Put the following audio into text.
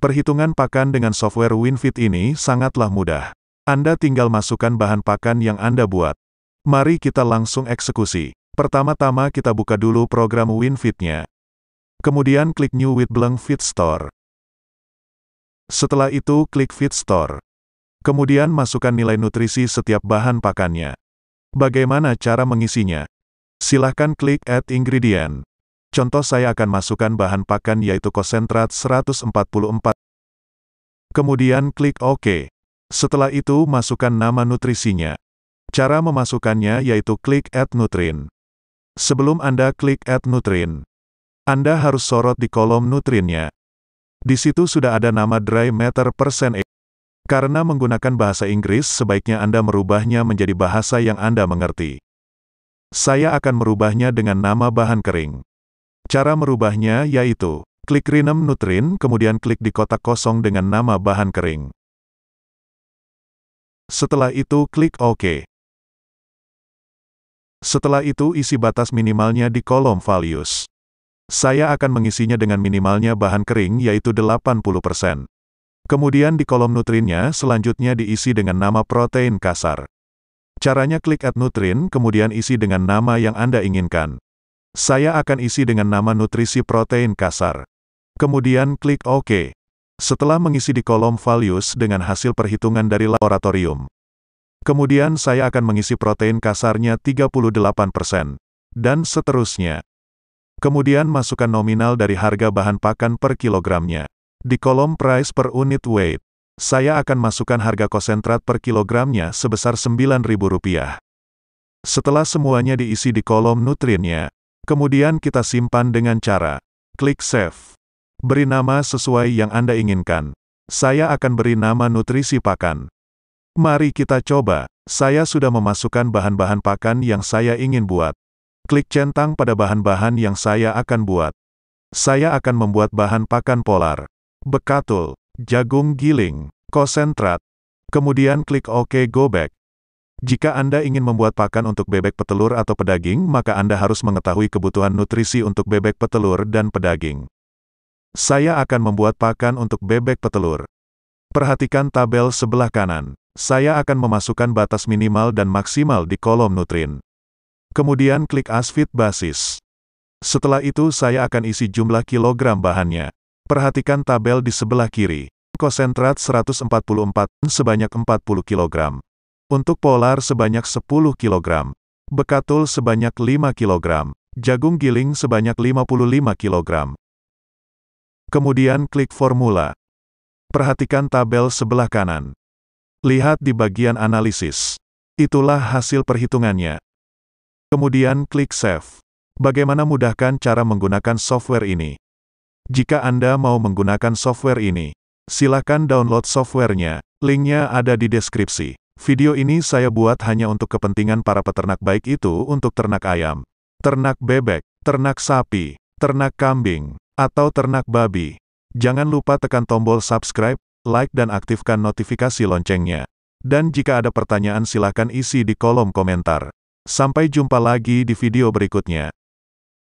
Perhitungan pakan dengan software Winfeed ini sangatlah mudah. Anda tinggal masukkan bahan pakan yang Anda buat. Mari kita langsung eksekusi. Pertama-tama kita buka dulu program Winfeed-nya. Kemudian klik New with blank Feed Store. Setelah itu klik Feed Store. Kemudian masukkan nilai nutrisi setiap bahan pakannya. Bagaimana cara mengisinya? Silahkan klik Add Ingredient. Contoh saya akan masukkan bahan pakan yaitu konsentrat 144. Kemudian klik OK. Setelah itu masukkan nama nutrisinya. Cara memasukkannya yaitu klik Add Nutrient. Sebelum Anda klik Add Nutrient, Anda harus sorot di kolom nutriennya. Di situ sudah ada nama Dry Matter %. Karena menggunakan bahasa Inggris, sebaiknya Anda merubahnya menjadi bahasa yang Anda mengerti. Saya akan merubahnya dengan nama bahan kering. Cara merubahnya yaitu klik Rename Nutrient, kemudian klik di kotak kosong dengan nama bahan kering. Setelah itu klik OK. Setelah itu isi batas minimalnya di kolom values. Saya akan mengisinya dengan minimalnya bahan kering yaitu 80%. Kemudian di kolom nutriennya selanjutnya diisi dengan nama protein kasar. Caranya klik Add Nutrient kemudian isi dengan nama yang Anda inginkan. Saya akan isi dengan nama nutrisi protein kasar. Kemudian klik OK. Setelah mengisi di kolom values dengan hasil perhitungan dari laboratorium. Kemudian saya akan mengisi protein kasarnya 38%, dan seterusnya. Kemudian masukkan nominal dari harga bahan pakan per kilogramnya. Di kolom price per unit weight, saya akan masukkan harga konsentrat per kilogramnya sebesar Rp9.000. Setelah semuanya diisi di kolom nutriennya, kemudian kita simpan dengan cara klik save. Beri nama sesuai yang Anda inginkan. Saya akan beri nama nutrisi pakan. Mari kita coba. Saya sudah memasukkan bahan-bahan pakan yang saya ingin buat. Klik centang pada bahan-bahan yang saya akan buat. Saya akan membuat bahan pakan polar, bekatul, jagung giling, konsentrat. Kemudian klik OK Go Back. Jika Anda ingin membuat pakan untuk bebek petelur atau pedaging, maka Anda harus mengetahui kebutuhan nutrisi untuk bebek petelur dan pedaging. Saya akan membuat pakan untuk bebek petelur. Perhatikan tabel sebelah kanan. Saya akan memasukkan batas minimal dan maksimal di kolom nutrien. Kemudian klik Asfit Basis. Setelah itu saya akan isi jumlah kilogram bahannya. Perhatikan tabel di sebelah kiri. Konsentrat 144 sebanyak 40 kg. Untuk polar sebanyak 10 kg. Bekatul sebanyak 5 kg. Jagung giling sebanyak 55 kg. Kemudian klik formula. Perhatikan tabel sebelah kanan. Lihat di bagian analisis. Itulah hasil perhitungannya. Kemudian klik save. Bagaimana mudahkan cara menggunakan software ini? Jika Anda mau menggunakan software ini, silakan download softwarenya. Linknya ada di deskripsi. Video ini saya buat hanya untuk kepentingan para peternak baik itu untuk ternak ayam, ternak bebek, ternak sapi, ternak kambing, atau ternak babi. Jangan lupa tekan tombol subscribe, like dan aktifkan notifikasi loncengnya. Dan jika ada pertanyaan silakan isi di kolom komentar. Sampai jumpa lagi di video berikutnya.